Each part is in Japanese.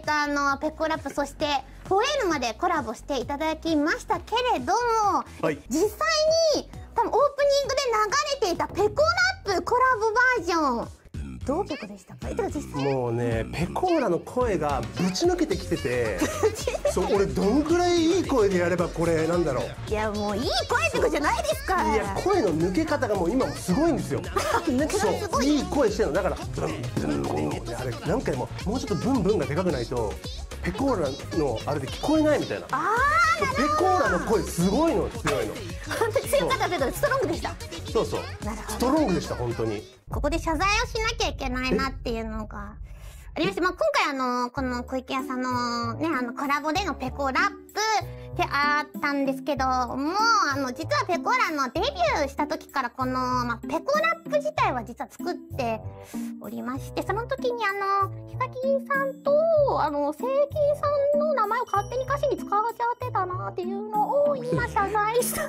ペコラップそしてフォレールまでコラボしていただきましたけれども、はい、実際に多分オープニングで流れていたペコラップコラボバージョンどう曲でしたか？もうね、ペコーラの声がぶち抜けてきててそう、俺どんくらいいい声でやればこれなんだろう。いやもういい声ってことじゃないですか。いや声の抜け方がもう今もすごいんですよ抜け方すごい、ね、いい声してるのだからブンブンブンってあれ何回ももうちょっとブンブンがでかくないとペコーラのあれで聞こえないみたいな。あーペコーラの声すごいの、強いの本当に強かったけどストロングでした。そうそうストロングでした本当に。ここで謝罪をしなきゃいけないなっていうのがありまして、まあ、今回この湖池屋さんのね、コラボでのペコラップであったんですけども、実はペコラのデビューした時からこの、まあ、ペコラップ自体は実は作っておりまして、その時にヒカキンさんと、セイキンさんの名前を勝手に歌詞に使わちゃってたなっていうのを今謝罪した。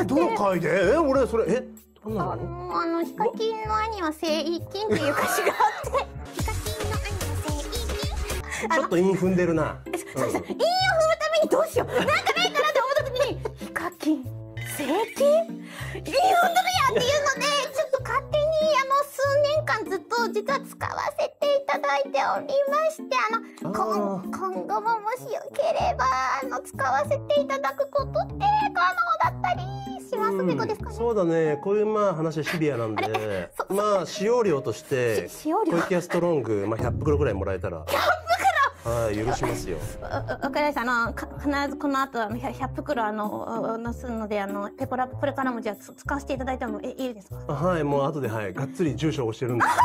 え、どの回で？え、俺それ、え？ヒカキンの兄は聖域っていう歌詞があってヒカキンの兄は聖域ちょっと韻踏んでるな。そうです、韻を踏むためにどうしようなんかないかなって思った時にヒカキン聖域韻踏んでるやんっていうのでちょっと勝手に数年間ずっと実は使わせていただいておりまして、今後ももしよければ使わせていただくことって可能だったり。そうだね、こういうまあ話はシビアなんでまあ使用料として湖池屋ストロング100袋ぐらいもらえたら許しますよ。わかりました。必ずこの後100袋すのでペコラップこれからもじゃあ使わせていただいてもいいですか？はい、もう後ではいがっつり住所を押してるんでそこ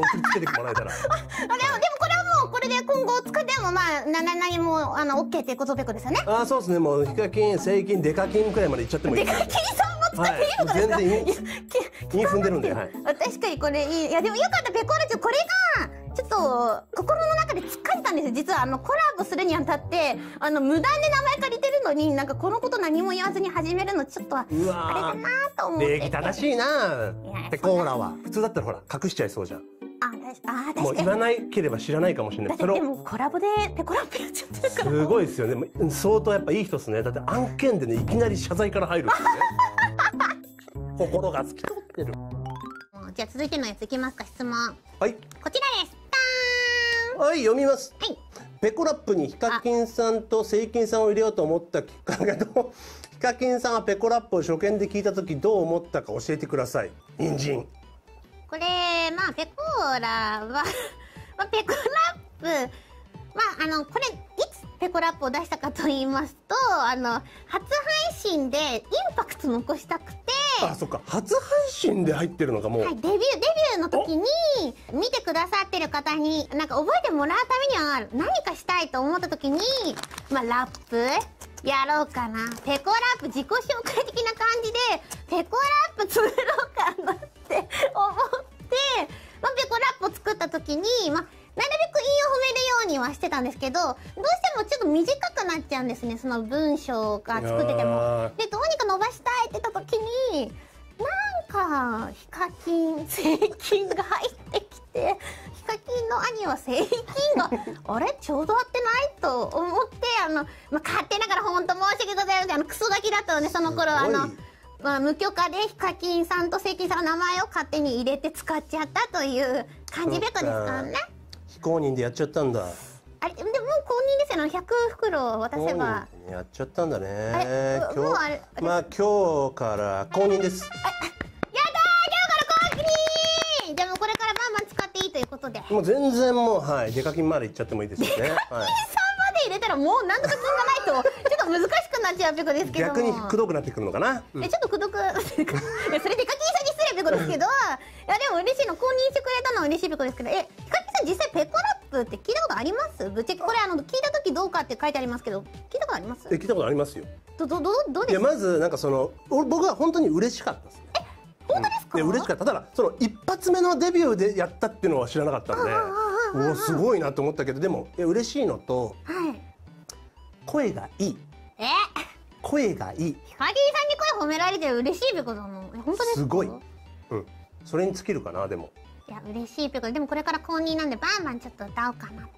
送りつけてもらえたら。これで今後使ってもまあ何もOKっていうことペコですよね。あ、そうですね、もうヒカキン、セイキン、デカキンくらいまでいっちゃってもいい。デカキンさんも使っていいのかな。全然踏んでるんで、はい、確かにこれいい。いやでもよかったペコラちゃん、これがちょっと心の中で疲れたんですよ。実はコラボするにあたって無断で名前借りてるのになんかこのこと何も言わずに始めるのちょっとあれだなと思って。礼儀正しいなペコラは。普通だったらほら隠しちゃいそうじゃん。もう言わないければ知らないかもしれない。でもコラボでペコラップやっちゃってるからすごいですよね。相当やっぱいい人ですね。だって案件でねいきなり謝罪から入るんですね心が透き通ってる。じゃあ続いてのやついきますか、質問。はい、こちらです。はい、読みます。はい、ペコラップにヒカキンさんとセイキンさんを入れようと思ったきっかけとヒカキンさんはペコラップを初見で聞いた時どう思ったか教えてください。人参。これまあペコラはペコラップこれいつペコラップを出したかと言いますと初配信でインパクト残したくて。あ、そっか、初配信で入ってるのかもう、はい、デビューの時に見てくださってる方になんか覚えてもらうためには何かしたいと思った時にまあラップやろうかな、ペコラップ自己紹介的な感じでペコラップ作ろうかなって思って、まあ、ペコラップを作った時に、まあ、なるべく韻を踏めるようにはしてたんですけど、どうしてもちょっと短くなっちゃうんですね、その文章が作ってても。でどうにか伸ばしたいって言った時になんかヒカキン、セイキンが入ってきて。ヒカキンの兄はセイキンがあれちょうど合ってないと思ってまあ、勝手ながら本当申し訳ございませんクソガキだったのでその頃まあ、無許可でヒカキンさんとセイキンさんの名前を勝手に入れて使っちゃったという感じべこですからね。非公認でやっちゃったんだ。あれでも公認ですよね、100袋渡せば。やっちゃったんだね。もうあれまあ今日から公認です。もう全然もうはいデカキンまでいっちゃってもいいですよね。デカキンさんまで入れたらもうなんとか金がないとちょっと難しくなっちゃうペコですけども逆にくどくなってくるのかな、うん、ちょっとくどくそれデカキンさんに失礼ペコですけどいやでも嬉しいの公認してくれたのは嬉しいペコですけど。え、ヒカキンさん実際ペコラップって聞いたことあります？ぶっちゃけこれ聞いた時どうかって書いてありますけど聞いたことあります？え、聞いたことありますよ。どうですか？いやまずなんか僕は本当に嬉しかったです。本当ですか？嬉しかった。ただ一発目のデビューでやったっていうのは知らなかったんでおおすごいなと思ったけど、でも嬉しいのと、はい、声がいい。え、声がいい。ヒカキンさんに声褒められて嬉しいペコだもん。本当ですか？すごい、うん、それに尽きるかな。でもいや嬉しいペコでもこれから公認なんでバンバンちょっと歌おうかなと。